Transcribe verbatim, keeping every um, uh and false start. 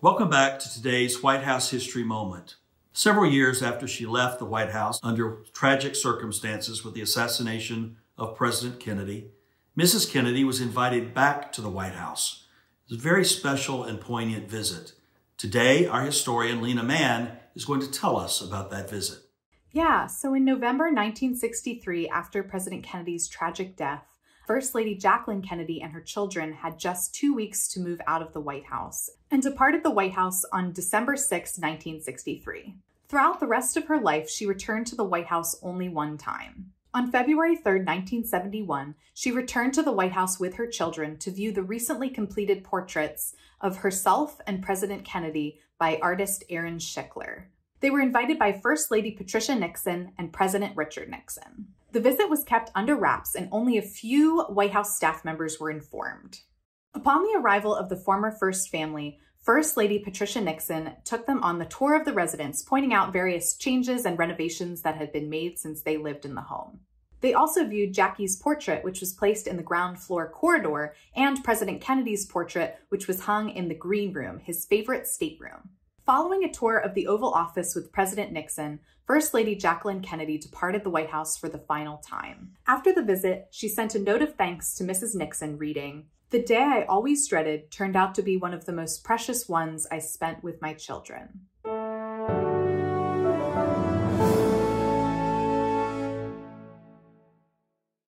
Welcome back to today's White House History Moment. Several years after she left the White House under tragic circumstances with the assassination of President Kennedy, Missus Kennedy was invited back to the White House. It was a very special and poignant visit. Today, our historian Lina Mann is going to tell us about that visit. Yeah, so in November nineteen sixty-three, after President Kennedy's tragic death, First Lady Jacqueline Kennedy and her children had just two weeks to move out of the White House and departed the White House on December sixth, nineteen sixty-three. Throughout the rest of her life, she returned to the White House only one time. On February third, nineteen seventy-one, she returned to the White House with her children to view the recently completed portraits of herself and President Kennedy by artist Aaron Schickler. They were invited by First Lady Patricia Nixon and President Richard Nixon. The visit was kept under wraps and only a few White House staff members were informed. Upon the arrival of the former First Family, First Lady Patricia Nixon took them on the tour of the residence, pointing out various changes and renovations that had been made since they lived in the home. They also viewed Jackie's portrait, which was placed in the ground floor corridor, and President Kennedy's portrait, which was hung in the green room, his favorite stateroom. Following a tour of the Oval Office with President Nixon, First Lady Jacqueline Kennedy departed the White House for the final time. After the visit, she sent a note of thanks to Missus Nixon reading, "The day I always dreaded turned out to be one of the most precious ones I spent with my children."